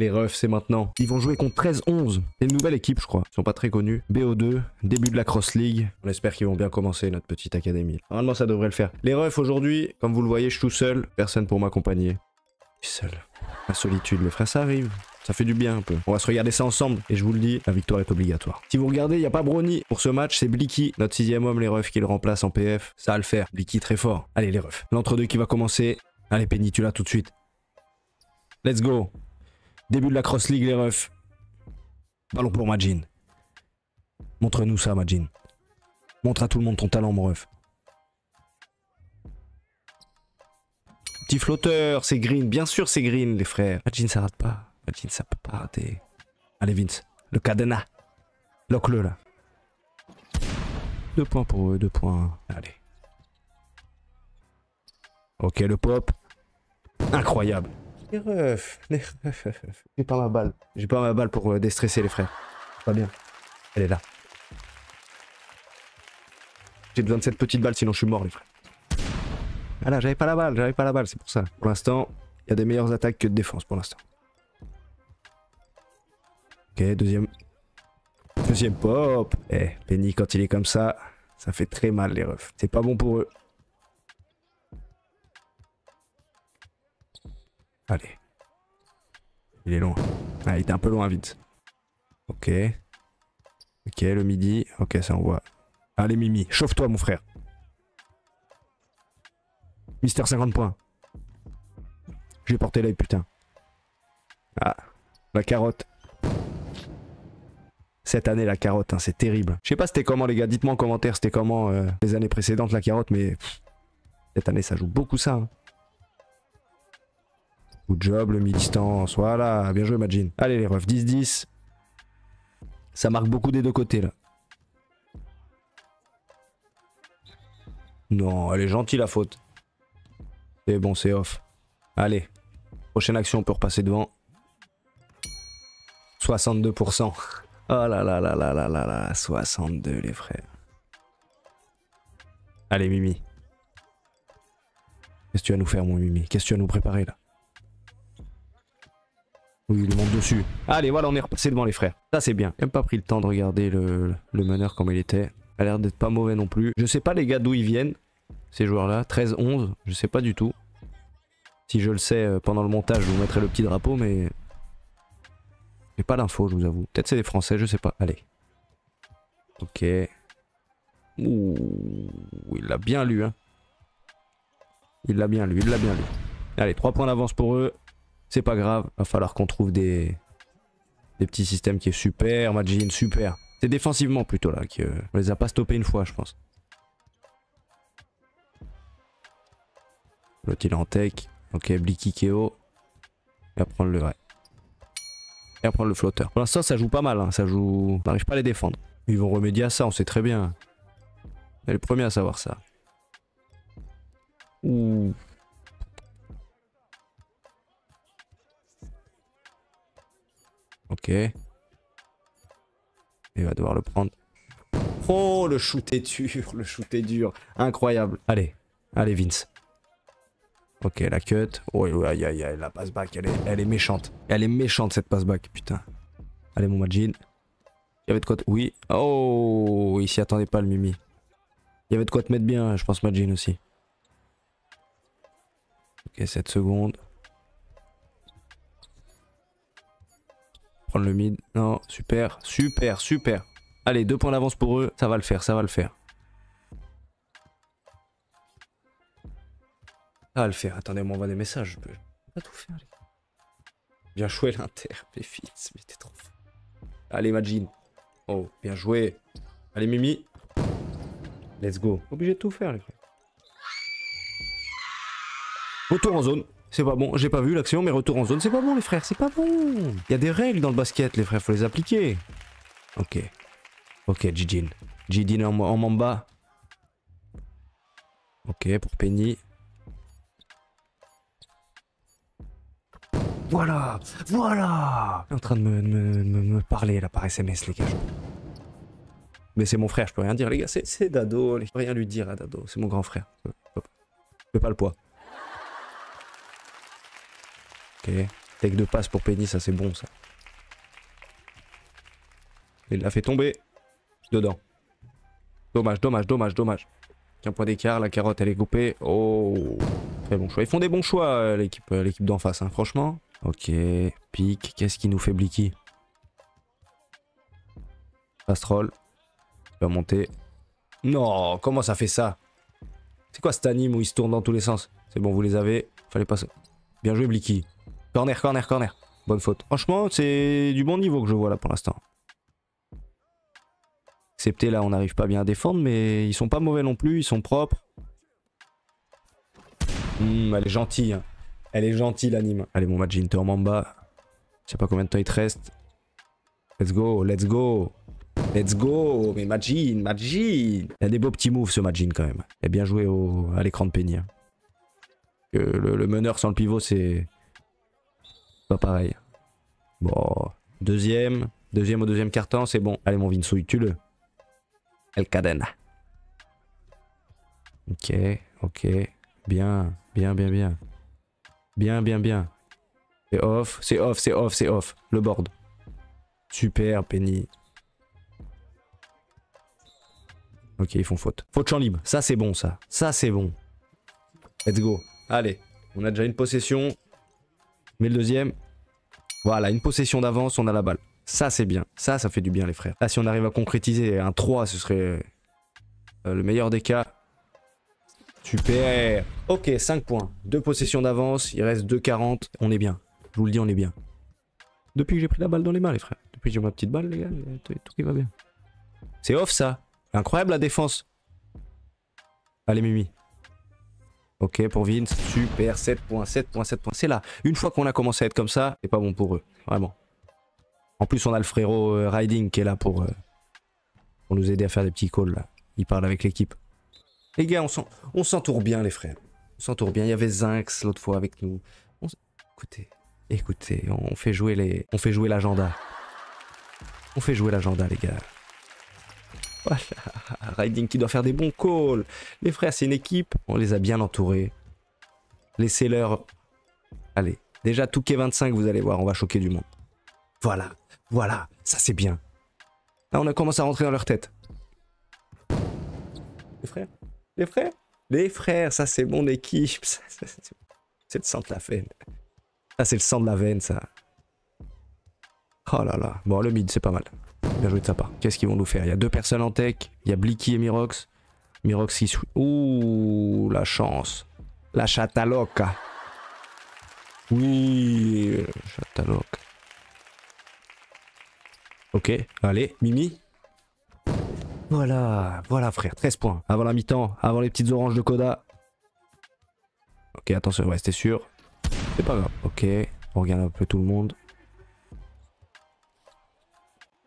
Les refs, c'est maintenant. Ils vont jouer contre 13-11. C'est une nouvelle équipe, je crois. Ils sont pas très connus. BO2, début de la Cross-League. On espère qu'ils vont bien commencer notre petite académie. Normalement, ça devrait le faire. Les refs, aujourd'hui, comme vous le voyez, je suis tout seul. Personne pour m'accompagner. Je suis seul. La solitude, mes frères, ça arrive. Ça fait du bien un peu. On va se regarder ça ensemble. Et je vous le dis, la victoire est obligatoire. Si vous regardez, il n'y a pas Bronny pour ce match. C'est Blicky, notre 6e homme, les refs, qui le remplace en PF. Ça va le faire. Blicky très fort. Allez, les refs. L'entre-deux qui va commencer. Allez, Pénitula tout de suite. Let's go. Début de la Cross-League, les refs. Ballon pour Majin. Montre-nous ça, Majin. Montre à tout le monde ton talent, mon ref. Petit flotteur, c'est green. Bien sûr, c'est green, les frères. Majin, ça rate pas. Majin, ça peut pas rater. Allez, Vince. Le cadenas. Lock-le, là. 2 points pour eux, 2 points. Allez. Ok, le pop. Incroyable. Les refs. J'ai pas ma balle. J'ai pas ma balle pour déstresser, les frères. Pas bien. Elle est là. J'ai besoin de cette petite balle, sinon je suis mort, les frères. Ah là, j'avais pas la balle, c'est pour ça. Pour l'instant, il y a des meilleures attaques que de défense, pour l'instant. Ok, deuxième pop. Eh, Penny, quand il est comme ça, ça fait très mal, les refs. C'est pas bon pour eux. Allez. Il est loin. Ah, il était un peu loin, vite. Ok. Ok, le midi. Ok, ça envoie. Allez, Mimi, chauffe-toi, mon frère. Mister 50 points. Je vais porter l'œil, putain. Ah, la carotte. Cette année, la carotte, hein, c'est terrible. Je sais pas c'était comment, les gars. Dites-moi en commentaire, c'était comment les années précédentes, la carotte, mais... Pff, cette année, ça joue beaucoup, ça. Hein. Good job, le mi-distance, voilà, bien joué Majin. Allez les refs, 10-10. Ça marque beaucoup des deux côtés là. Non, elle est gentille la faute. C'est bon, c'est off. Allez, prochaine action, on peut repasser devant. 62%. Oh là là là là là là là, 62 les frères. Allez Mimi. Qu'est-ce que tu vas nous faire mon Mimi? Qu'est-ce que tu vas nous préparer là? Oui, il monte dessus. Allez, voilà, on est repassé devant les frères. Ça, c'est bien. J'ai même pas pris le temps de regarder le meneur comme il était. Il a l'air d'être pas mauvais non plus. Je sais pas, les gars, d'où ils viennent, ces joueurs-là. 13-11, je sais pas du tout. Si je le sais, pendant le montage, je vous mettrai le petit drapeau, mais... J'ai pas l'info, je vous avoue. Peut-être c'est des Français, je sais pas. Allez. Ok. Ouh, il l'a bien lu, hein. Il l'a bien lu. Allez, 3 points d'avance pour eux. C'est pas grave, va falloir qu'on trouve des petits systèmes qui est super, Majin, super. C'est défensivement plutôt là, on les a pas stoppés une fois je pense. L'autre il est en tech, ok, Blicky Keo. Et à prendre le vrai. Et à prendre le flotteur. Pour l'instant ça joue pas mal, hein. Ça joue... On n'arrive pas à les défendre. Ils vont remédier à ça, on sait très bien. On est les premiers à savoir ça. Ouh. Ok. Il va devoir le prendre. Oh, le shoot est dur, Incroyable. Allez, allez Vince. Ok, la cut. Oh, aïe, aïe, aïe, la passe back, elle est méchante. Elle est méchante cette passe back, putain. Allez, mon Majin. Il y avait de quoi... Oui. Oh, il s'y attendait pas, le Mimi. Il y avait de quoi te mettre bien, je pense, Majin aussi. Ok, 7 secondes. Le mid, non, super. Allez, 2 points d'avance pour eux, ça va le faire. Ça va le faire, attendez, on m'envoie des messages, je peux pas tout faire, les gars. Bien joué l'Inter, Péfitz, mais t'es trop fort. Allez, Majin. Oh, bien joué. Allez, Mimi. Let's go. Obligé de tout faire, les gars. Retour en zone. C'est pas bon, j'ai pas vu l'action, mais retour en zone, c'est pas bon les frères, c'est pas bon. Il y a des règles dans le basket les frères, faut les appliquer. Ok. Ok, Jijin en Mamba. Ok, pour Penny. Voilà. Il est en train de me parler là par SMS les gars. Mais c'est mon frère, je peux rien dire les gars, c'est Dado, je peux rien lui dire à Dado, c'est mon grand frère. Je fais pas le poids. Ok, Tech de passe pour Penny, ça c'est bon ça. Il l'a fait tomber. Dedans. Dommage, dommage, dommage, dommage. Tiens, point d'écart, la carotte elle est coupée. Oh, très bon choix. Ils font des bons choix l'équipe d'en face, hein, franchement. Ok, pique. Qu'est-ce qui nous fait Blicky? Astrol. Il va monter. Non, comment ça fait ça? C'est quoi cet anime où il se tourne dans tous les sens? C'est bon, vous les avez. Fallait pas ça. Bien joué Blicky. Corner, corner, corner. Bonne faute. Franchement, c'est du bon niveau que je vois là pour l'instant. Excepté là, on n'arrive pas bien à défendre, mais ils sont pas mauvais non plus, ils sont propres. Elle est gentille. Hein. Elle est gentille l'anime. Allez, mon match Inter Mamba. Je sais pas combien de temps il te reste. Let's go, let's go. Let's go. Mais Majin, Majin. Il a des beaux petits moves ce Majin quand même. Il a bien joué à l'écran de Penny. Hein. Le meneur sans le pivot, c'est pas pareil. Bon. Deuxième au deuxième carton, c'est bon. Allez, mon Vinsouille, tue-le. El Cadena. Ok, ok. Bien, bien, bien, bien. Bien, bien, bien. C'est off, c'est off, c'est off, c'est off. Le board. Super, Penny. Ok, ils font faute. Faute champ libre. Ça, c'est bon, ça. Ça, c'est bon. Let's go. Allez, on a déjà une possession. Mais le deuxième. Voilà, une possession d'avance, on a la balle. Ça c'est bien, ça fait du bien les frères. Là si on arrive à concrétiser un 3 ce serait le meilleur des cas. Super. Ok, 5 points, 2 possessions d'avance, il reste 2,40, on est bien. Je vous le dis, on est bien. Depuis que j'ai pris la balle dans les mains les frères, depuis que j'ai ma petite balle les gars, tout qui va bien. C'est off ça, incroyable la défense. Allez Mimi. Ok pour Vince, super, 7 points, 7 points, 7 points, c'est là. Une fois qu'on a commencé à être comme ça, c'est pas bon pour eux, vraiment. En plus, on a le frérot Riding qui est là pour nous aider à faire des petits calls. Là. Il parle avec l'équipe. Les gars, on s'entoure bien, les frères. On s'entoure bien. Il y avait Zinx l'autre fois avec nous. Écoutez, on fait jouer l'agenda. On fait jouer l'agenda, les gars. Voilà. Riding qui doit faire des bons calls. Les frères, c'est une équipe. On les a bien entourés. Laissez-leur. Allez, déjà, Touquet 25, vous allez voir, on va choquer du monde. Voilà, voilà, ça c'est bien. Là on a commencé à rentrer dans leur tête. Les frères, ça c'est mon équipe. C'est le sang de la veine. Ça c'est le sang de la veine ça. Oh là là, bon le mid c'est pas mal. Bien joué de sa part. Qu'est-ce qu'ils vont nous faire? Il y a 2 personnes en tech, il y a Blicky et Mirox. Mirox qui... Ouh, la chance. La chataloca. Oui, chataloca. Ok, allez, Mimi. Voilà, voilà frère, 13 points. Avant la mi-temps, avant les petites oranges de Koda. Ok, attention, restez sûr. C'est pas grave. Ok, on regarde un peu tout le monde.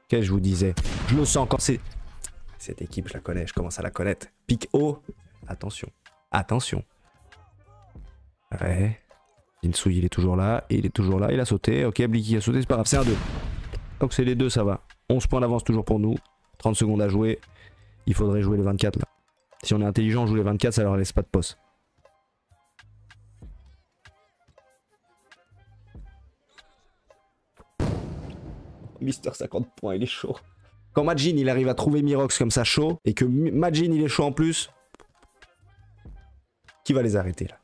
Ok, je vous disais. Je le sens quand c'est... Cette équipe, je la connais, je commence à la connaître. Pique haut. Attention, attention. Ouais. Insouille, il est toujours là, il est toujours là, il a sauté. Ok, Blicky a sauté, c'est pas grave, c'est un 2. Donc c'est les deux, ça va. 11 points d'avance toujours pour nous. 30 secondes à jouer. Il faudrait jouer les 24 là. Si on est intelligent, on joue les 24, ça leur laisse pas de poste. Mister 50 points, il est chaud. Quand Majin il arrive à trouver Mirox comme ça chaud, et que Majin il est chaud en plus, qui va les arrêter là?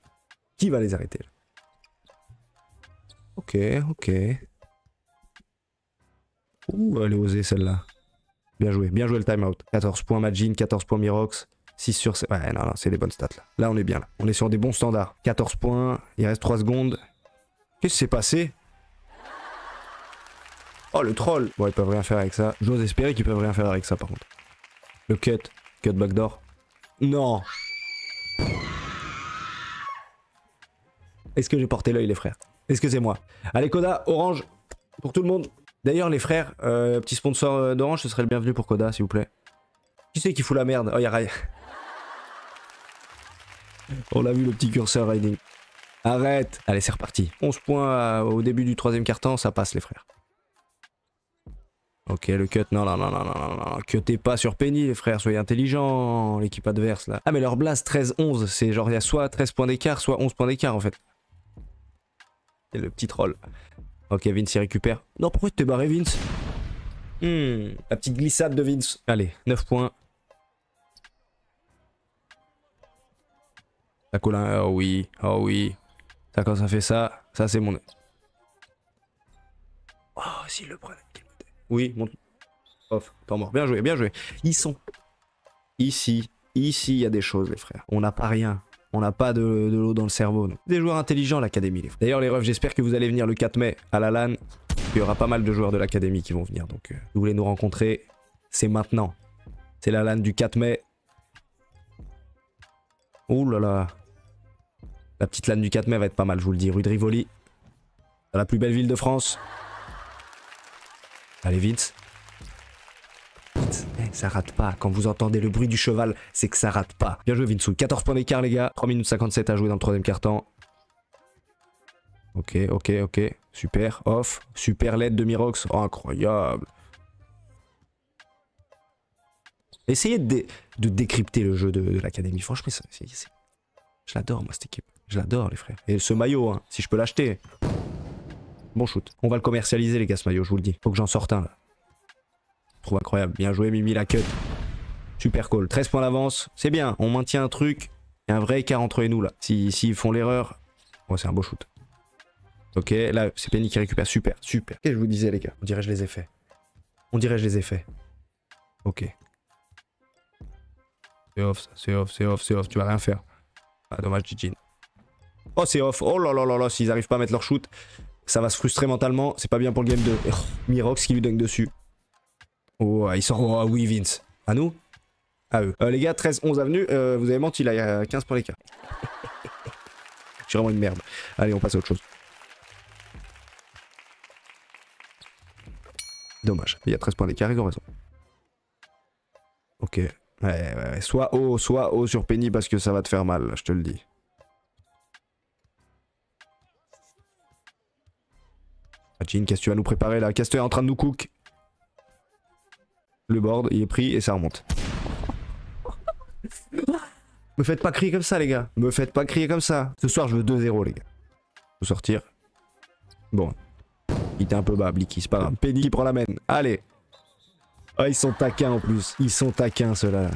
Qui va les arrêter là? Ok, ok. Ouh, elle est osée celle-là. Bien joué le timeout. 14 points Majin, 14 points Mirox, 6 sur 7. Ouais, non, c'est des bonnes stats là. Là, on est bien là. On est sur des bons standards. 14 points, il reste 3 secondes. Qu'est-ce qui s'est passé? Oh, le troll. Bon, ils peuvent rien faire avec ça. J'ose espérer qu'ils peuvent rien faire avec ça par contre. Le cut. Cut backdoor. Non. Est-ce que j'ai porté l'œil les frères? Est-ce que c'est moi? Allez, Koda, orange pour tout le monde. D'ailleurs les frères, petit sponsor d'Orange, ce serait le bienvenu pour Koda s'il vous plaît. Qui c'est qui fout la merde? Oh y'a Ray. On l'a vu le petit curseur Riding. Arrête. Allez c'est reparti. 11 points au début du troisième quart-temps, ça passe les frères. Ok le cut, non non non non non non, cutez pas sur Penny les frères, soyez intelligents, l'équipe adverse là. Ah mais leur blast 13-11, c'est genre il y a soit 13 points d'écart, soit 11 points d'écart en fait. Et le petit troll. Ok, Vince il récupère. Non, pourquoi tu t'es barré, Vince? La petite glissade de Vince. Allez, 9 points. La Colin, oh oui, oh oui. Ça, quand ça fait ça, ça c'est mon... Oh, s'il le prend. Oui, mon... Off, temps mort. Bien joué, bien joué. Ils sont... Ici, ici, il y a des choses, les frères. On n'a pas rien. On n'a pas de l'eau dans le cerveau. Non. Des joueurs intelligents, l'académie, les frères. D'ailleurs, les refs, j'espère que vous allez venir le 4 mai à la LAN. Il y aura pas mal de joueurs de l'académie qui vont venir. Donc, si vous voulez nous rencontrer, c'est maintenant. C'est la LAN du 4 mai. Ouh là là. La petite LAN du 4 mai va être pas mal, je vous le dis. Rue de Rivoli. Dans la plus belle ville de France. Allez, vite. Vite. Hey, ça rate pas. Quand vous entendez le bruit du cheval, c'est que ça rate pas. Bien joué, Vinsou. 14 points d'écart, les gars. 3 minutes 57 à jouer dans le troisième quart-temps. Ok, ok, ok. Super. Off. Super LED de Mirox. Oh, incroyable. Essayez de décrypter le jeu de l'académie. Franchement, je l'adore, moi, cette équipe. Je l'adore, les frères. Et ce maillot, hein, si je peux l'acheter. Bon shoot. On va le commercialiser, les gars, ce maillot, je vous le dis. Faut que j'en sorte un, là. Je trouve incroyable. Bien joué, Mimi, la cut. Super cool. 13 points d'avance. C'est bien. On maintient un truc. Il y a un vrai écart entre nous, là. S'ils font l'erreur... Ouais, c'est un beau shoot. Ok, là, c'est Penny qui récupère. Super, super. Qu'est-ce que je vous disais, les gars? On dirait que je les ai faits. On dirait que je les ai faits. Ok. C'est off, c'est off, c'est off, c'est off. Tu vas rien faire. Ah, dommage, Jijin. Oh, c'est off. Oh là là là là. S'ils arrivent pas à mettre leur shoot, ça va se frustrer mentalement. C'est pas bien pour le game 2. Oh, Mirox qui lui dunk dessus. Oh, il sort. Oh, oui, Vince. À nous? À eux. Les gars, 13-11 avenue. Vous avez menti, là, il y a 15 pour les cas. Je suis vraiment une merde. Allez, on passe à autre chose. Dommage, il y a 13 points d'écart, ils ont raison. Ok. Ouais, ouais, soit haut sur Penny parce que ça va te faire mal, je te le dis. Ah, Jean, qu'est-ce que tu vas nous préparer là? Caster est en train de nous cook. Le board, il est pris et ça remonte. Me faites pas crier comme ça, les gars. Me faites pas crier comme ça. Ce soir, je veux 2-0, les gars. Faut sortir. Bon. Il était un peu bas, Blicky, c'est pas grave. Penny qui prend la main. Allez. Ah, ils sont taquins en plus. Ils sont taquins, ceux-là.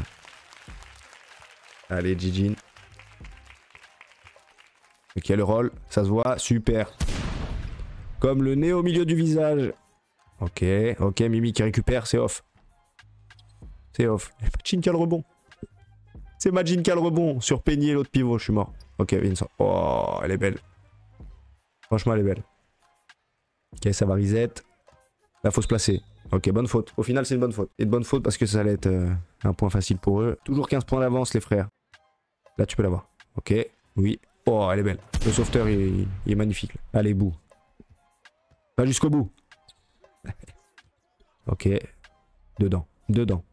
Allez, Jijin. Ok, le roll. Ça se voit. Super. Comme le nez au milieu du visage. Ok, ok, Mimi qui récupère. C'est off. C'est off. Majin qui a le rebond. C'est Majin qui a le rebond. Sur Penny et l'autre pivot, je suis mort. Ok, Vincent. Oh, elle est belle. Franchement, elle est belle. Ok, ça va reset. Là, faut se placer. Ok, bonne faute. Au final, c'est une bonne faute. Et de bonne faute parce que ça allait être un point facile pour eux. Toujours 15 points d'avance, les frères. Là, tu peux l'avoir. Ok, oui. Oh, elle est belle. Le sauveteur, il est magnifique. Là. Allez, bout. Pas jusqu'au bout. Ok. Dedans. Dedans.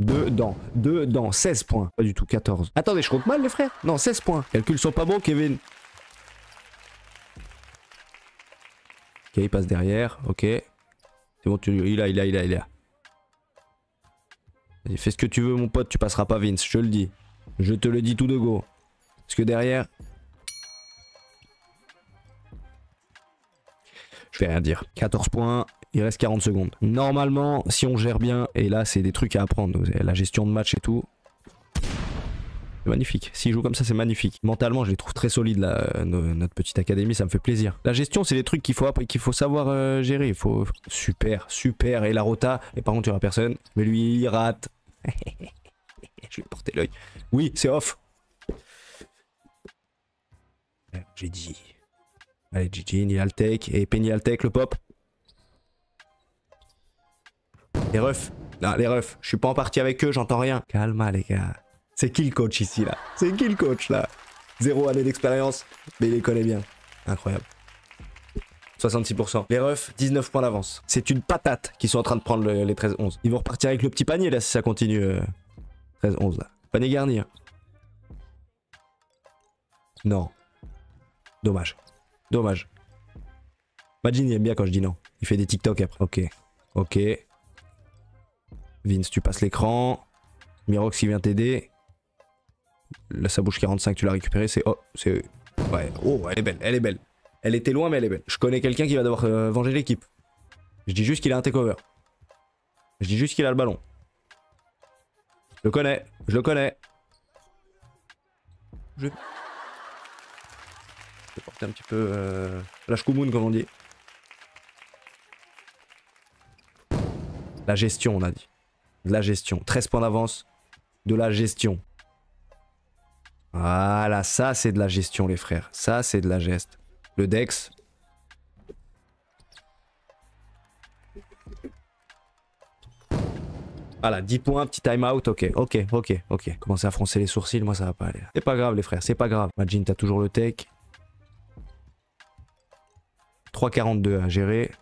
Dedans. Dedans. 16 points. Pas du tout, 14. Attendez, je compte mal, les frères? Non, 16 points. Calculs sont pas bons, Kevin. Ok, il passe derrière, ok. C'est bon, il a. Vas-y, fais ce que tu veux, mon pote, tu passeras pas Vince, je te le dis. Je te le dis tout de go. Parce que derrière... Je vais rien dire. 14 points, il reste 40 secondes. Normalement, si on gère bien, et là, c'est des trucs à apprendre. La gestion de match et tout. C'est magnifique. S'ils jouent comme ça, c'est magnifique. Mentalement, je les trouve très solides, là, notre petite académie, ça me fait plaisir. La gestion, c'est des trucs qu'il faut savoir gérer. Il faut... Super, super. Et la rota, et par contre, il n'y aura personne. Mais lui, il rate. Je vais porter l'œil. Oui, c'est off. J'ai dit... Allez, Jijin, il a le tech. Et Penny a le tech, le pop. Les refs. Non, les refs. Je suis pas en partie avec eux, j'entends rien. Calma, les gars. C'est qui le coach ici là? C'est qui le coach là? 0 année d'expérience, mais il les connaît bien. Incroyable. 66%. Les refs, 19 points d'avance. C'est une patate qu'ils sont en train de prendre les 13-11. Ils vont repartir avec le petit panier là si ça continue. 13-11 là. Panier garni. Hein. Non. Dommage. Dommage. Majin il aime bien quand je dis non. Il fait des TikTok après. Ok. Ok. Vince, tu passes l'écran. Mirox il vient t'aider. Là, sa bouche 45, tu l'as récupérée, c'est... Oh, c'est... Ouais, oh, elle est belle, elle est belle. Elle était loin mais elle est belle. Je connais quelqu'un qui va devoir venger l'équipe. Je dis juste qu'il a un takeover. Je dis juste qu'il a le ballon. Je le connais, je le connais. Je vais porter un petit peu la shkoumoun comme on dit. La gestion on a dit. De la gestion. 13 points d'avance. De la gestion. Voilà, ça c'est de la gestion les frères. Ça c'est de la geste. Le Dex. Voilà, 10 points, petit time out, ok. Commencez à froncer les sourcils, moi ça va pas aller. C'est pas grave les frères, c'est pas grave. Imagine, t'as toujours le take. 3,42 à gérer.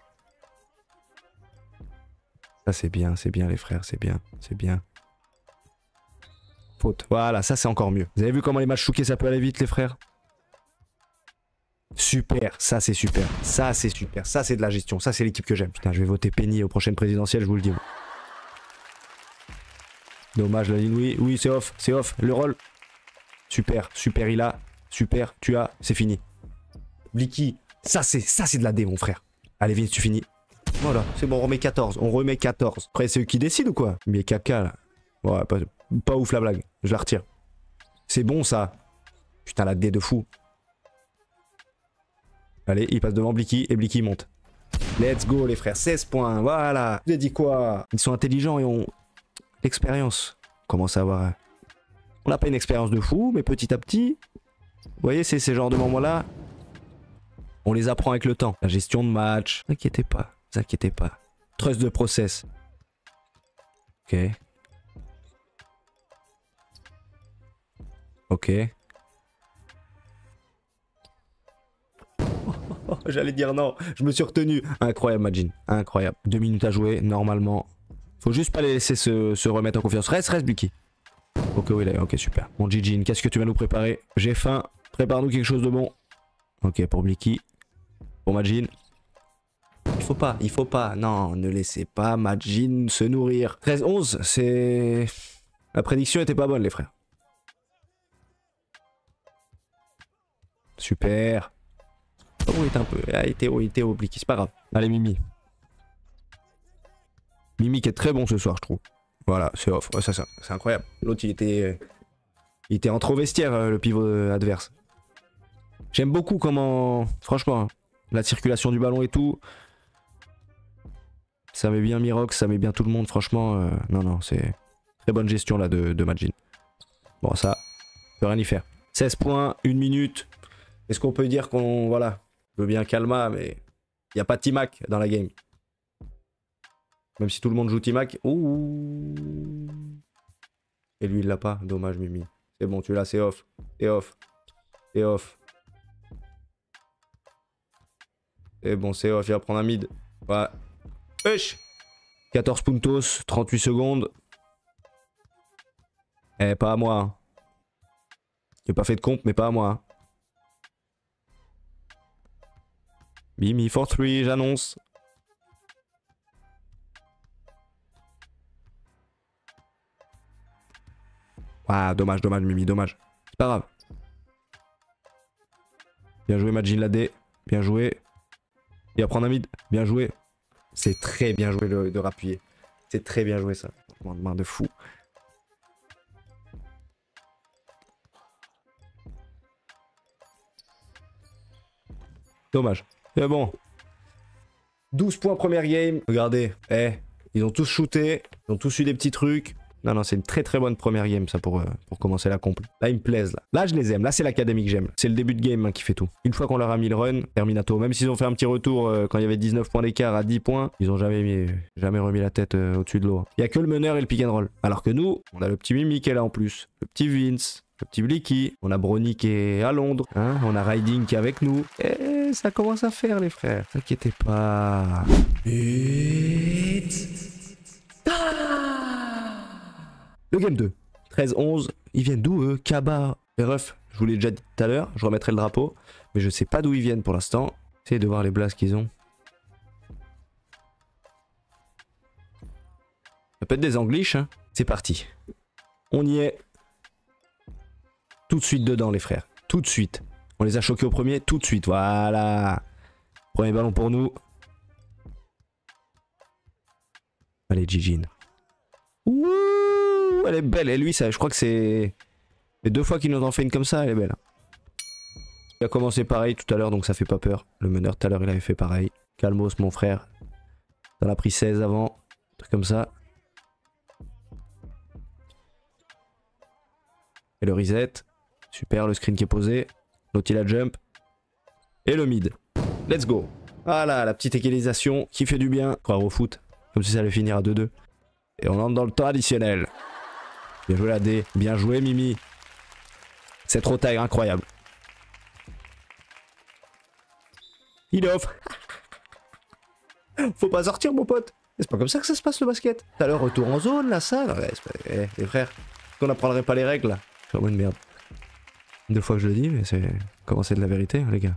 Ça c'est bien les frères, c'est bien. Faute. Voilà, ça c'est encore mieux. Vous avez vu comment les matchs choukés ça peut aller vite les frères? Super, ça c'est super, ça c'est super, ça c'est de la gestion, ça c'est l'équipe que j'aime. Putain, je vais voter Penny aux prochaines présidentielles, je vous le dis. Dommage la ligne, oui c'est off, le roll. Super il a, tu as, c'est fini. Blicky, ça c'est de la D mon frère. Allez Vince, tu finis. Voilà, c'est bon, on remet 14, Après c'est eux qui décident ou quoi? Mais caca là. Ouais, pas ouf la blague, je la retire. C'est bon ça. Putain la D de fou. Allez, il passe devant Blicky et Blicky monte. Let's go les frères, 16 points, voilà. Je vous ai dit quoi? Ils sont intelligents et on... L'expérience. Comment ça va? On n'a pas une expérience de fou, mais petit à petit, vous voyez, c'est ces genres de moments-là, on les apprend avec le temps. La gestion de match. Ne vous inquiétez pas, Trust de process. Ok. J'allais dire non, je me suis retenu. Incroyable, Majin. Incroyable. 2 minutes à jouer, normalement. Faut juste pas les laisser se remettre en confiance. Reste, Blicky. Ok, oui, là, ok, super. Bon, Jijin, qu'est-ce que tu vas nous préparer? J'ai faim. Prépare-nous quelque chose de bon. Ok, pour Blicky. Pour Majin. Il faut pas. Non, ne laissez pas Majin se nourrir. 13-11, c'est... La prédiction était pas bonne, les frères. Super. Oh, il était un peu... il était au Blicky, c'est pas grave. Allez, Mimi. Mimi qui est très bon ce soir je trouve. Voilà, c'est off, ouais, ça c'est incroyable. L'autre il était en trop vestiaire le pivot adverse. J'aime beaucoup comment, franchement, la circulation du ballon et tout. Ça met bien Mirox, ça met bien tout le monde, franchement. Non, c'est très bonne gestion là de Majin. Bon ça, peut rien y faire. 16 points, 1 minute. Est-ce qu'on peut dire qu'on, voilà, je veux bien Kalma mais il n'y a pas Timac dans la game. Même si tout le monde joue Timac. Ouh. Et lui, il l'a pas. Dommage, Mimi. C'est bon, tu l'as, c'est off. C'est bon, c'est off. Il va prendre un mid. Voilà. 14 puntos, 38 secondes. Eh, pas à moi. Hein. J'ai pas fait de comp, mais pas à moi. Hein. Mimi, 4-3, j'annonce. Ah, dommage, Mimi, dommage. C'est pas grave. Bien joué, Majin Ladé. Bien joué. Il va prendre un mid. Bien joué. C'est très bien joué de rappuyer. C'est très bien joué, ça. Main de fou. Dommage. Mais bon. 12 points, première game. Regardez. Eh, ils ont tous shooté. Ils ont tous eu des petits trucs. Non, c'est une très bonne première game ça pour commencer la comp. Là ils me plaisent là. Là je les aime, là c'est l'académie que j'aime. C'est le début de game hein, qui fait tout. Une fois qu'on leur a mis le run, Terminato. Même s'ils ont fait un petit retour quand il y avait 19 points d'écart à 10 points, ils ont jamais remis la tête au-dessus de l'eau. Il n'y a que le meneur et le pick and roll. Alors que nous, on a le petit Mimi qui est là en plus. Le petit Vince, le petit Blicky. On a Bronny qui est à Londres. Hein, on a Riding qui est avec nous. Et ça commence à faire les frères. T'inquiétez pas. Le game 2, 13-11, ils viennent d'où eux? Kaba, les refs, je vous l'ai déjà dit tout à l'heure, je remettrai le drapeau, mais je sais pas d'où ils viennent pour l'instant. Essayez de voir les blases qu'ils ont. Ça peut être des angliches, hein. C'est parti. On y est. Tout de suite dedans les frères, tout de suite. On les a choqués au premier tout de suite. Voilà. Premier ballon pour nous. Allez, Gigine. Ouh, elle est belle. Et lui, ça, je crois que c'est les deux fois qu'il nous en fait une comme ça. Elle est belle. Il a commencé pareil tout à l'heure, donc ça fait pas peur. Le meneur tout à l'heure, il avait fait pareil. Calmos, mon frère. T'en as pris 16 avant. Un truc comme ça. Et le reset. Super, le screen qui est posé. L'autre, il a jump. Et le mid. Let's go. Voilà, la petite égalisation qui fait du bien. Croire au foot. Comme si ça allait finir à 2-2. Et on entre dans le temps additionnel. Bien joué la D. Bien joué Mimi. C'est trop tard, incroyable. Il offre. Faut pas sortir mon pote. C'est pas comme ça que ça se passe le basket. Tout à l'heure retour en zone, la salle. Ouais, eh, les frères, qu'on n'apprendrait pas les règles là. C'est vraiment une merde. Deux fois que je le dis, mais c'est comment c'est de la vérité, les gars.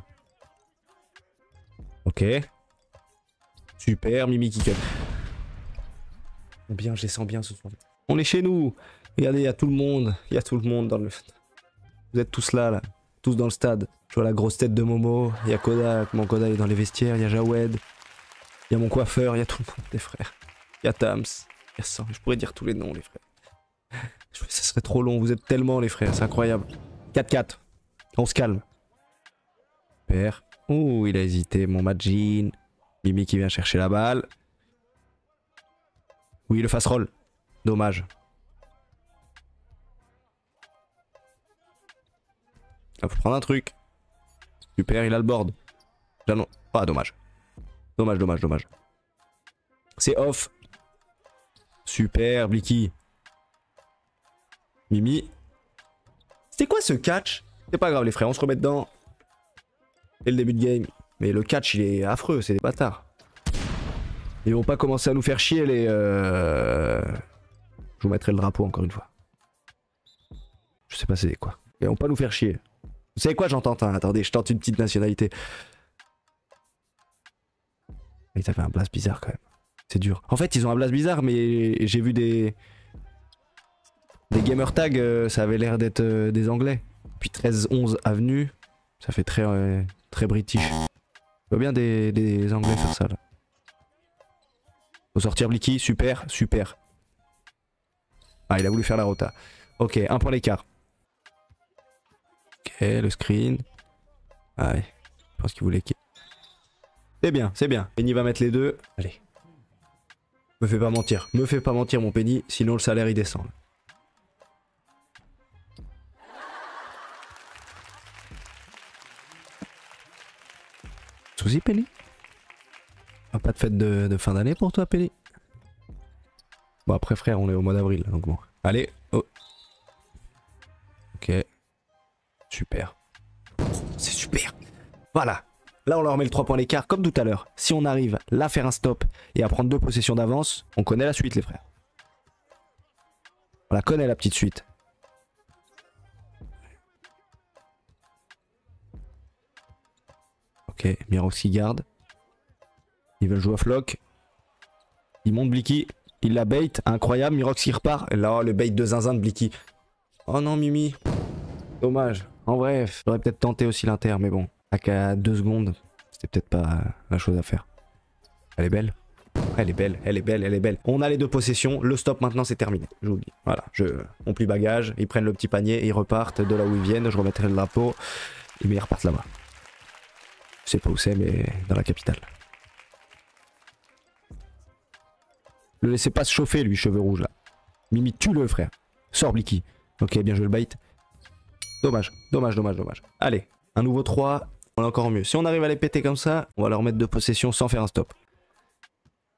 Ok. Super, Mimi qui cut. Bien, je les sens bien ce soir. On est chez nous. Regardez, il y a tout le monde. Il y a tout le monde dans le... Vous êtes tous là, là. Tous dans le stade. Je vois la grosse tête de Momo. Il y a Koda. Mon Koda est dans les vestiaires. Il y a Jawed. Il y a mon coiffeur. Il y a tout le monde, les frères. Il y a Tams. Il y a Sam. Je pourrais dire tous les noms, les frères. Ça serait trop long. Vous êtes tellement, les frères. C'est incroyable. 4-4. On se calme. Père. Ouh, il a hésité. Mon Majin. Mimi qui vient chercher la balle. Oui, le fast roll. Dommage. Il faut prendre un truc. Super, il a le board. Ah, dommage. Dommage, dommage, dommage. C'est off. Super, Blicky. Mimi. C'était quoi ce catch? C'est pas grave, les frères, on se remet dedans. C'est le début de game. Mais le catch, il est affreux, c'est des bâtards. Ils vont pas commencer à nous faire chier les... Je vous mettrai le drapeau encore une fois. Je sais pas c'est quoi. Ils vont pas nous faire chier. Vous savez quoi j'entends hein. Attendez, je tente une petite nationalité. Ils avaient un blast bizarre quand même. C'est dur. En fait ils ont un blast bizarre mais j'ai vu des... gamer tags, ça avait l'air d'être des anglais. Puis 13-11 avenue, ça fait très, très british. Je vois bien des anglais faire ça là. Faut sortir Blicky, super, super. Ah, il a voulu faire la rota. Ok, un point d'écart. Ok, le screen. Ah ouais, je pense qu'il voulait qu'il... C'est bien, c'est bien. Penny va mettre les deux. Allez. Me fais pas mentir mon Penny, sinon le salaire il descend. Souci Penny ? Pas de fête de fin d'année pour toi, Pelé. Bon, après, frère, on est au mois d'avril, donc bon. Allez, oh. Ok. Super. C'est super. Voilà. Là, on leur met le 3 points d'écart, comme tout à l'heure. Si on arrive là à faire un stop et à prendre 2 possessions d'avance, on connaît la suite, les frères. On la connaît, la petite suite. Ok, Mirox garde. Ils veulent jouer à Flock. Ils montent Blicky. Il la bait. Incroyable. Mirox qui repart. Et là, oh, le bait de zinzin de Blicky. Oh non, Mimi. Dommage. En bref, j'aurais peut-être tenté aussi l'inter, mais bon. À 2 secondes, c'était peut-être pas la chose à faire. Elle est belle. Elle est belle. Elle est belle. Elle est belle. On a les 2 possessions. Le stop maintenant, c'est terminé. J'oublie. Voilà. On plie bagage. Ils prennent le petit panier et ils repartent de là où ils viennent. Je remettrai le drapeau. Mais ils repartent là-bas. Je sais pas où c'est, mais dans la capitale. Le laissez pas se chauffer lui, cheveux rouges là. Mimi, tue-le frère. Sors Blicky. Ok, bien joué le bait. Dommage, dommage, dommage, dommage. Allez, un nouveau 3. On est encore mieux. Si on arrive à les péter comme ça, on va leur mettre 2 possessions sans faire un stop.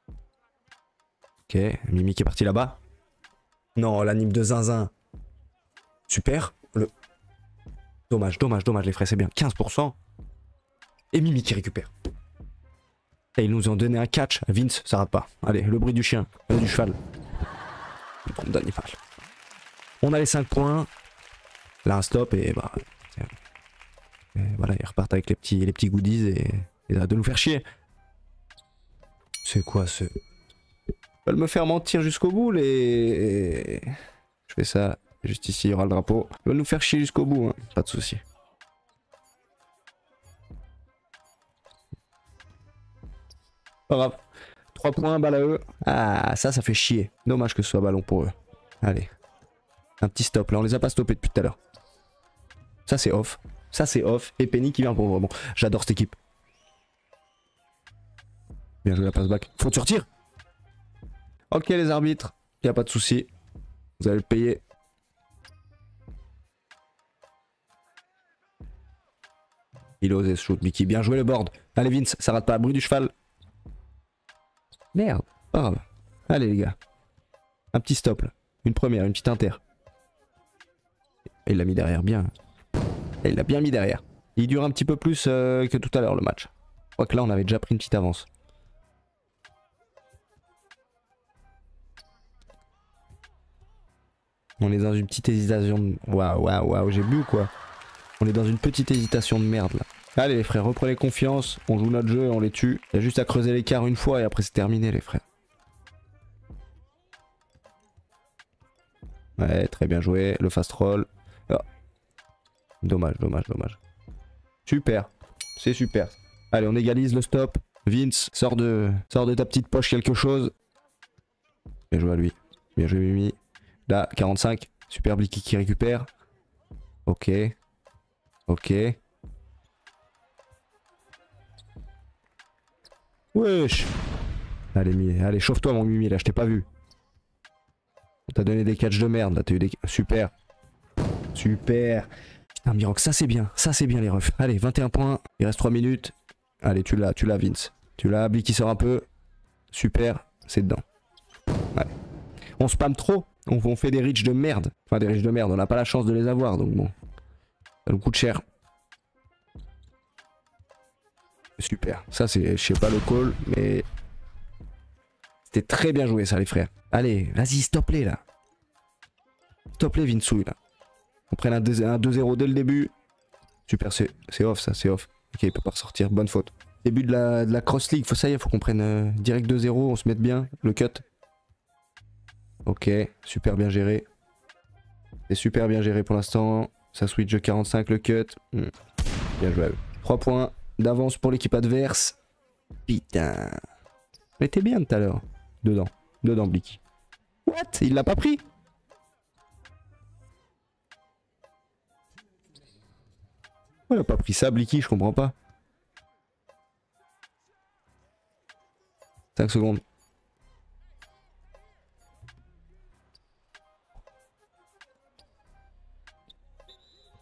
Ok, Mimi qui est parti là-bas. Non, l'anime de zinzin. Super. Le... Dommage, dommage, dommage les frères, c'est bien. 15%. Et Mimi qui récupère. Et ils nous ont donné un catch. Vince, ça rate pas. Allez, le bruit du chien. Du cheval. On a les 5 points. Là, un stop et bah... Et voilà, ils repartent avec les petits goodies et de nous faire chier. C'est quoi ce... Ils veulent me faire mentir jusqu'au bout, les... Je fais ça. Juste ici, il y aura le drapeau. Ils veulent nous faire chier jusqu'au bout, hein. Pas de souci. Pas grave. 3 points, balle à eux. Ah, ça fait chier. Dommage que ce soit ballon pour eux. Allez. Un petit stop. Là, on les a pas stoppés depuis tout à l'heure. Ça, c'est off. Ça, c'est off. Et Penny qui vient pour vraiment. J'adore cette équipe. Bien joué la passe back. Faut que tu retires. Ok, les arbitres. Y a pas de souci. Vous allez le payer. Il a osé ce shoot, Mickey. Bien joué le board. Allez, Vince, ça rate pas. Bruit du cheval. Merde. Oh. Allez, les gars. Un petit stop. Là. Une première, une petite inter. Et il l'a mis derrière. Bien. Et il l'a bien mis derrière. Il dure un petit peu plus que tout à l'heure le match. Je crois que là, on avait déjà pris une petite avance. On est dans une petite hésitation. Waouh, waouh, waouh. J'ai bu ou quoi? On est dans une petite hésitation de merde là. Allez les frères, reprenez confiance, on joue notre jeu et on les tue. Il y a juste à creuser l'écart une fois et après c'est terminé les frères. Ouais, très bien joué, le fast roll. Oh. Dommage, dommage, dommage. Super, c'est super. Allez, on égalise le stop. Vince, sors de ta petite poche quelque chose. Bien joué à lui. Bien joué Mimi. Là, 45. Super Blicky qui récupère. Ok. Ok. Wesh. Allez, allez, chauffe-toi mon Mimi, là, je t'ai pas vu. On t'a donné des catchs de merde, là, t'as eu des... Super. Super. Putain, Miroc, ça c'est bien les refs. Allez, 21 points, il reste 3 minutes. Allez, tu l'as, Vince. Tu l'as, Blicky sort un peu. Super, c'est dedans. Allez. On spamme trop, on fait des riches de merde. Enfin, des riches de merde, on n'a pas la chance de les avoir, donc bon. Ça nous coûte cher. Super. Ça c'est, je sais pas le call, mais c'était très bien joué ça les frères. Allez, vas-y, stop les là. Stop les Vinsouille là. On prenne un 2-0 dès le début. Super, c'est off ça, c'est off. Ok, il peut pas ressortir, bonne faute. Début de la cross league, ça y est, faut qu'on prenne direct 2-0, on se mette bien, le cut. Ok, super bien géré. C'est super bien géré pour l'instant. Ça switch 45 le cut. Bien joué à eux. 3 points d'avance pour l'équipe adverse. Putain. Mais t'es bien tout à l'heure. Dedans. Dedans Blick. What? Il l'a pas pris? Il a pas pris ça Blicky, je comprends pas. 5 secondes.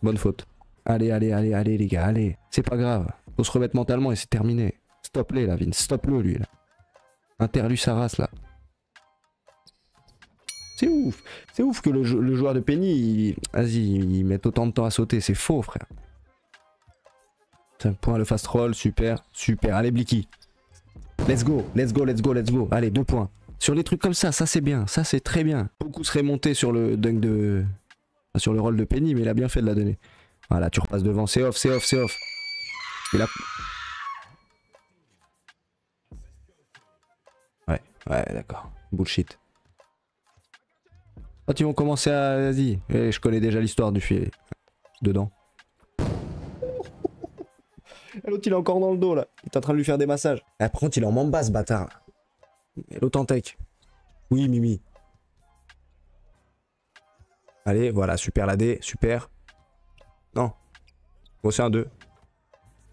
Bonne faute. Allez, allez, allez, allez les gars, allez. C'est pas grave. Faut se remettre mentalement et c'est terminé. Stop-le là, Vince. Stop-le lui là. Interlu sa race là. C'est ouf. C'est ouf que le joueur de Penny, vas-y, il met autant de temps à sauter. C'est faux frère. 5 points, le fast roll, super, super. Allez Blicky. Let's go, let's go, let's go, let's go. Allez, 2 points. Sur les trucs comme ça, ça c'est bien. Ça c'est très bien. Beaucoup seraient montés sur le dunk de... sur le rôle de Penny, mais il a bien fait de la donner. Voilà, tu repasses devant, c'est off, c'est off, c'est off. Et là... Ouais, ouais, d'accord. Bullshit. Quand ils vont commencer à... Vas-y, je connais déjà l'histoire du filet. Dedans. L'autre, il est encore dans le dos, là. Il est en train de lui faire des massages. Par contre, il en mamba, ce bâtard. L'authentique. Oui, Mimi. Allez, voilà, super la D, super. Non. Bon, c'est un 2.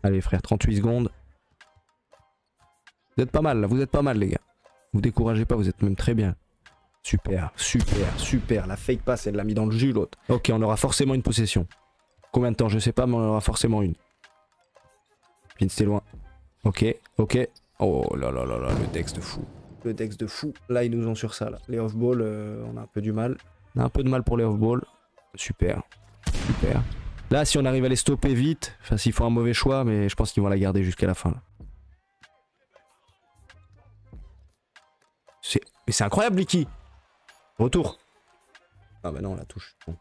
Allez, frère, 38 secondes. Vous êtes pas mal, là, vous êtes pas mal, les gars. Vous découragez pas, vous êtes même très bien. Super, super, super. La fake pass, elle l'a mis dans le jus, l'autre. Ok, on aura forcément une possession. Combien de temps, je sais pas, mais on aura forcément une. Vince, t'es loin. Ok, ok. Oh là là là là, le dex de fou. Le dex de fou. Là, ils nous ont sur ça, là. Les off-ball, on a un peu du mal. On a un peu de mal pour les off-ball. Super. Super. Là, si on arrive à les stopper vite, enfin, s'ils font un mauvais choix, mais je pense qu'ils vont la garder jusqu'à la fin. Là. Mais c'est incroyable, Blicky. Retour. Ah, bah non, la touche. Bon.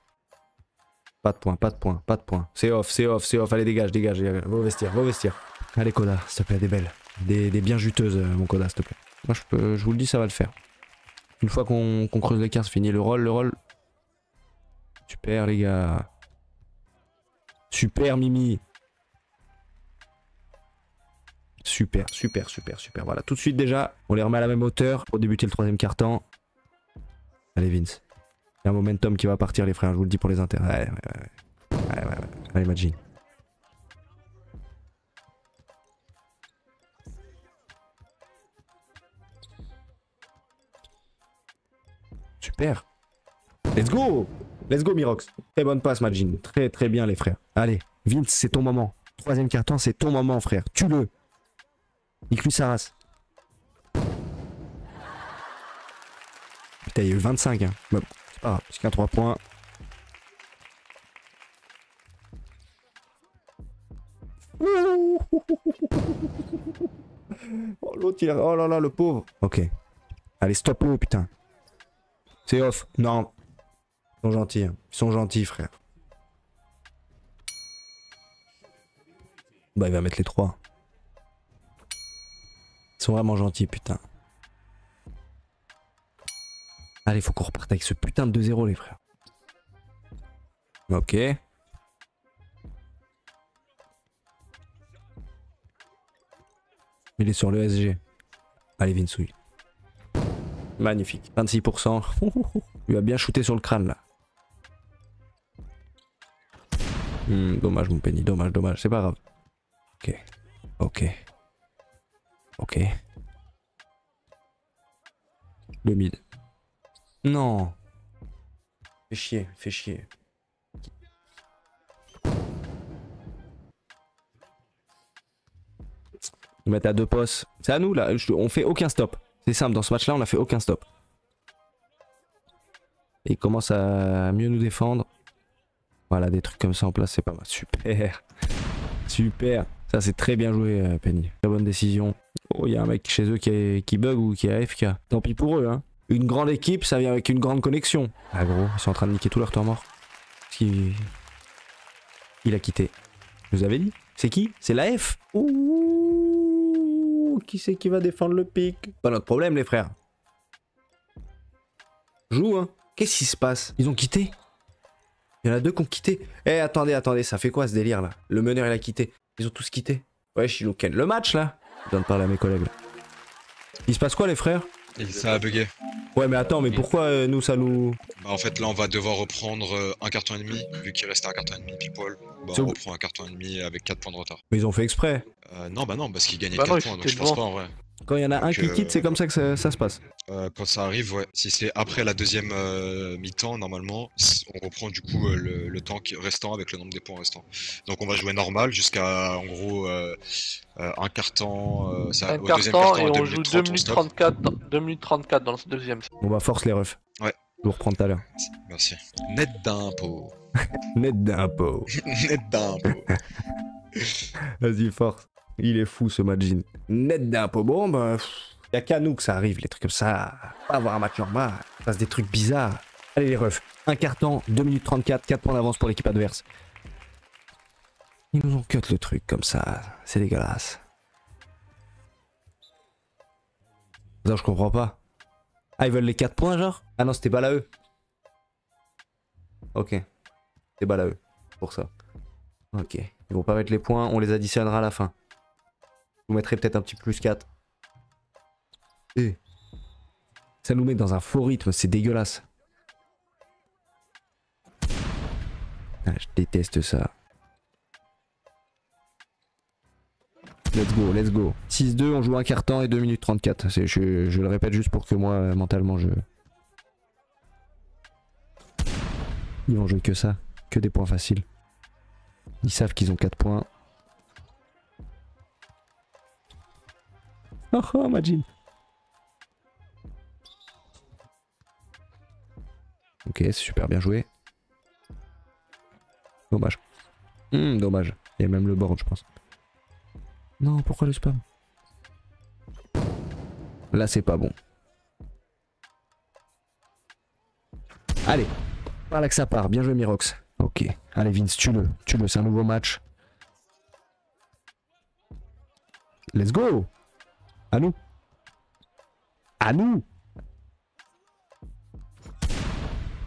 Pas de points, pas de points, pas de points. C'est off, c'est off, c'est off. Allez, dégage, dégage. Va au vestiaire, va au vestiaire. Allez, Koda, s'il te plaît, des belles. Des bien juteuses, mon Koda, s'il te plaît. Moi, je vous le dis, ça va le faire. Une fois qu'on creuse l'écart, c'est fini. Le roll, le roll. Super, les gars. Super, Mimi. Super, super, super, super. Voilà, tout de suite déjà, on les remet à la même hauteur pour débuter le troisième quart-temps. Allez Vince. Il y a un momentum qui va partir les frères, je vous le dis pour les intérêts. Ouais. Allez Majin. Super. Let's go Mirox. Très bonne passe Majin, très très bien les frères. Allez, Vince c'est ton moment. Troisième carton c'est ton moment frère, tue-le. Nique-lui sa race. Putain il y a eu 25 hein. Bon, c'est pas grave, c'est qu'un 3 points. Oh l'autre il a... Oh là là le pauvre. Ok. Allez stop-le putain. C'est off. Non. Ils sont gentils. Hein. Ils sont gentils, frère. Bah, il va mettre les trois. Ils sont vraiment gentils, putain. Allez, faut qu'on reparte avec ce putain de 2-0, les frères. Ok. Il est sur le SG. Allez, Vinsouille. Magnifique. 26%. Lui a bien shooté sur le crâne là. Dommage mon Penny, dommage, dommage. C'est pas grave. Ok. Ok. Ok. Le mid. Non. Fais chier, fais chier. Ils mettent à deux postes. C'est à nous là. On fait aucun stop. C'est simple, dans ce match-là, on n'a fait aucun stop. Et il commence à mieux nous défendre. Voilà, des trucs comme ça en place, c'est pas mal. Super. Super. Ça, c'est très bien joué, Penny. Très bonne décision. Oh, il y a un mec chez eux qui bug ou qui est AFK. Tant pis pour eux, hein. Une grande équipe, ça vient avec une grande connexion. Ah gros, ils sont en train de niquer tout leur temps mort. Il a quitté. Je vous avais dit. C'est qui? C'est l'AF. Ouh. Qui c'est qui va défendre le pic? Pas notre problème les frères. Joue hein. Qu'est-ce qui se passe? Ils ont quitté. Il y en a deux qui ont quitté. Eh attendez, attendez, ça fait quoi ce délire là? Le meneur il a quitté. Ils ont tous quitté. Ouais Chilou ken le match là. Je viens de parler à mes collègues là. Il se passe quoi les frères? Ça a bugué. Ouais mais attends, mais pourquoi nous ça nous... Bah en fait là on va devoir reprendre un carton et demi. Vu qu'il restait un carton et demi pile poil. Bah on reprend un carton et demi avec 4 points de retard. Mais ils ont fait exprès. Non bah non parce qu'ils gagnaient 4 points donc je pense pas en vrai. Quand il y en a un qui quitte c'est comme ça que ça, se passe. Quand ça arrive ouais. Si c'est après la deuxième mi-temps normalement on reprend du coup le temps restant avec le nombre des points restants. Donc on va jouer normal jusqu'à en gros un carton. Un carton et on joue 2 minutes 34 dans le deuxième. Bon bah force les refs. Ouais. Je vous reprends tout à l'heure. Merci. Net d'impôt. Net d'impôt. Net d'impôt. Vas-y force. Il est fou ce Majin. Net d'impôt. Bon bah... Il n'y a qu'à nous que ça arrive, les trucs comme ça. Pas avoir un match normal. Ça passe des trucs bizarres. Allez les refs. Un carton, 2 minutes 34, 4 points d'avance pour l'équipe adverse. Ils nous ont cut le truc comme ça. C'est dégueulasse. Non, je comprends pas. Ah, ils veulent les 4 points, genre? Ah non, c'était balle à eux. Ok. C'était balle à eux. Pour ça. Ok. Ils vont pas mettre les points. On les additionnera à la fin. Je vous mettrai peut-être un petit plus 4. Et ça nous met dans un faux rythme, c'est dégueulasse. Ah, je déteste ça. Let's go, let's go. 6-2, on joue un quart-temps et 2 minutes 34. Je le répète juste pour que moi, mentalement, je... Ils vont jouer que ça, que des points faciles. Ils savent qu'ils ont 4 points. Oh oh, Majin. Ok, c'est super bien joué. Dommage. Dommage. Il y a même le board, je pense. Non, pourquoi le spam? Là, c'est pas bon. Allez. Par là que ça part. Bien joué, Mirox. Ok. Allez, Vince, tue-le. Tue-le, c'est un nouveau match. Let's go. À nous. À nous.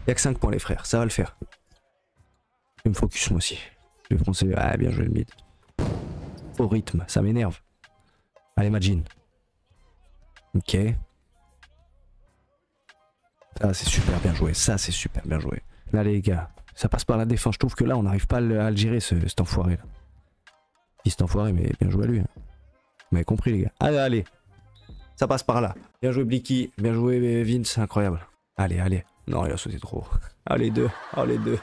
Y'a que 5 points les frères, ça va le faire. Je me focus moi aussi. Je vais foncer. Ah bien joué le mid. Au rythme, ça m'énerve. Allez, Majin. Ok. Ça, c'est super bien joué. Ça, c'est super bien joué. Là, les gars, ça passe par la défense. Je trouve que là, on n'arrive pas à le gérer, cet enfoiré. Là. Il s'est enfoiré, mais bien joué à lui. Hein. Vous m'avez compris, les gars. Allez, allez. Ça passe par là. Bien joué, Blicky. Bien joué, Vince. Incroyable. Allez, allez. Non, il a sauté trop. Ah, les deux. Ah, les deux.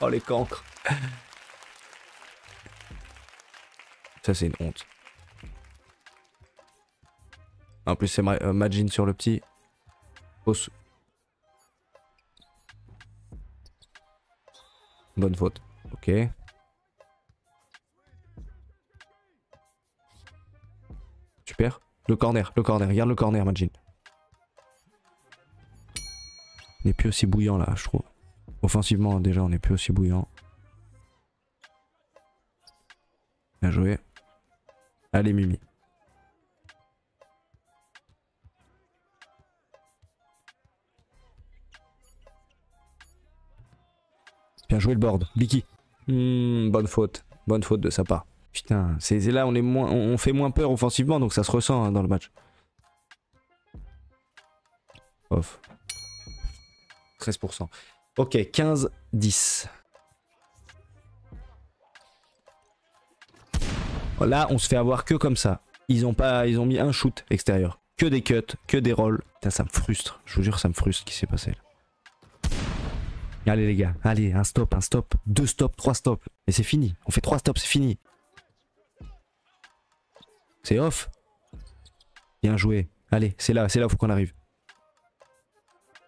Ah, les cancres. Ça, c'est une honte. En plus, c'est Majin sur le petit. Fausse. Bonne faute. Ok. Super. Le corner, regarde le corner, Majin. On n'est plus aussi bouillant là, je trouve. Offensivement, déjà, on n'est plus aussi bouillant. Bien joué. Allez, Mimi. Bien joué le board, Blicky. Bonne faute de sa part. Putain, c'est là on est moins, on fait moins peur offensivement, donc ça se ressent hein, dans le match. Off. 13%. Ok, 15-10. Là, on se fait avoir que comme ça. Ils ont mis un shoot extérieur. Que des cuts, que des rolls. Putain, ça me frustre. Je vous jure, ça me frustre ce qui s'est passé là. Allez les gars, allez, un stop, deux stops, trois stops. Et c'est fini, on fait trois stops, c'est fini. C'est off. Bien joué. Allez, c'est là, faut qu'on arrive.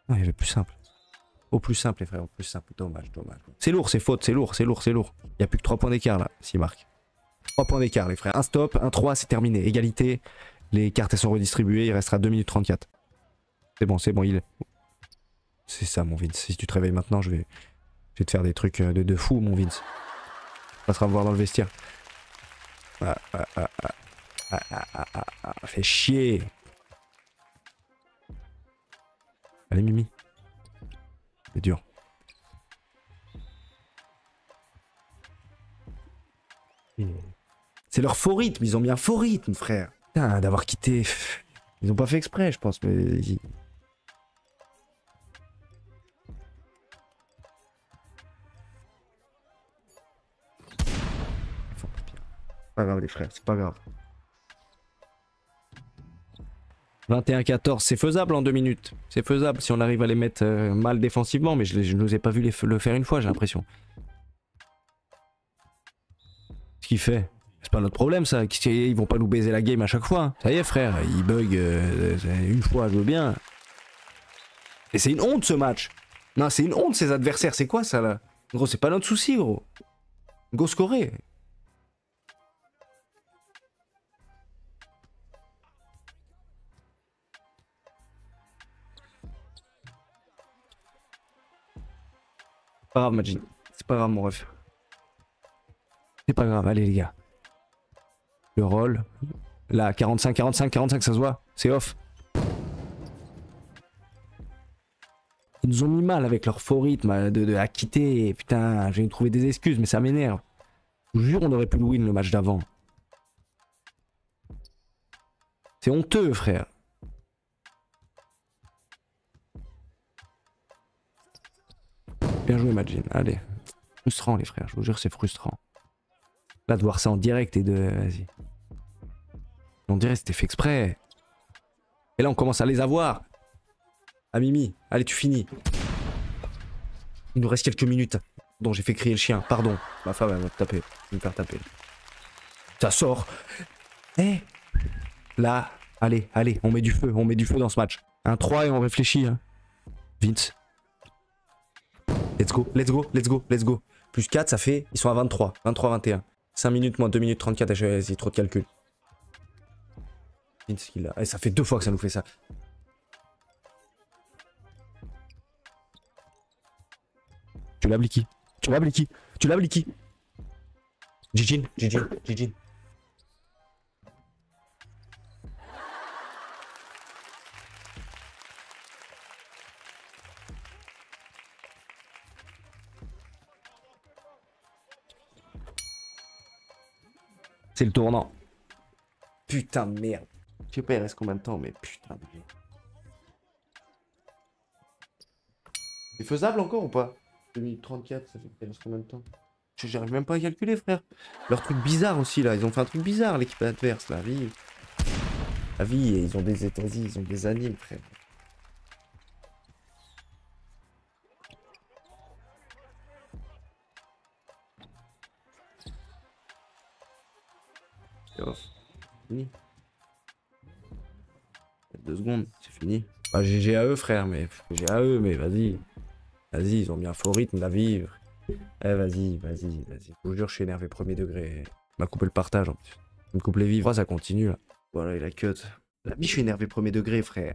Non, il y avait plus simple. Au plus simple les frères, au plus simple. Dommage, dommage. C'est lourd, c'est faute, c'est lourd, c'est lourd, c'est lourd. Il n'y a plus que 3 points d'écart là, s'il marque. 3 points d'écart les frères. Un stop, un 3, c'est terminé. Égalité, les cartes elles sont redistribuées, il restera 2 minutes 34. C'est bon, il est... C'est ça mon Vince, si tu te réveilles maintenant je vais te faire des trucs de fou mon Vince. On passera me voir dans le vestiaire. Fais chier. Allez Mimi. C'est dur. C'est leur faux rythme, ils ont mis un faux rythme frère. Putain d'avoir quitté... Ils ont pas fait exprès je pense mais... C'est pas grave les frères, c'est pas grave. 21-14, c'est faisable en 2 minutes. C'est faisable si on arrive à les mettre mal défensivement, mais je ne les ai pas vu le faire une fois, j'ai l'impression. Ce qu'il fait, c'est pas notre problème ça. Ils vont pas nous baiser la game à chaque fois. Ça y est frère, ils bug une fois, je veux bien. Et c'est une honte ce match. Non, c'est une honte ces adversaires, c'est quoi ça là? Gros, c'est pas notre souci gros. Go scorer. C'est pas grave Majin, c'est pas grave mon ref. C'est pas grave, allez les gars. Le roll. Là, 45, 45, 45, ça se voit. C'est off. Ils nous ont mis mal avec leur faux rythme à quitter. Putain, j'ai trouvé des excuses, mais ça m'énerve. Je vous jure, on aurait pu le win le match d'avant. C'est honteux, frère. Bien joué Majin, allez. Frustrant les frères, je vous jure c'est frustrant. Là de voir ça en direct et de... Vas-y. En direct c'était fait exprès. Et là on commence à les avoir. Ah Mimi, allez tu finis. Il nous reste quelques minutes. Pardon, j'ai fait crier le chien, pardon. Ma femme elle va me taper, elle me faire taper. Ça sort. Eh. Là, allez, allez, on met du feu dans ce match. Un 3 et on réfléchit. Hein. Vince. Let's go, let's go, let's go, let's go. Plus 4, ça fait... Ils sont à 23. 23, 21. 5 minutes moins 2 minutes 34. J'ai trop de calcul. Et ça fait 2 fois que ça nous fait ça. Tu l'as Blicky. Tu l'as Blicky. Tu l'as Blicky. Jijin, Jijin, Jijin. C'est le tournant. Putain de merde. Je sais pas, il reste combien de temps, mais putain de merde. C'est faisable encore ou pas? 2034, ça fait qu'il reste combien de temps? J'arrive même pas à calculer, frère. Leur truc bizarre aussi, là. Ils ont fait un truc bizarre, l'équipe adverse, là. Vie. La vie, ils ont des étasies, ils ont des animes, frère. Fini. 2 secondes, c'est fini. Pas GG à eux, frère, mais GG à eux, mais vas-y. Vas-y, ils ont mis un faux rythme à vivre. Eh, vas-y. Je vous jure, je suis énervé, premier degré. Il m'a coupé le partage en plus. Il me coupe les vivres. Ça continue là. Voilà, il a cut. La biche, je suis énervé, premier degré, frère.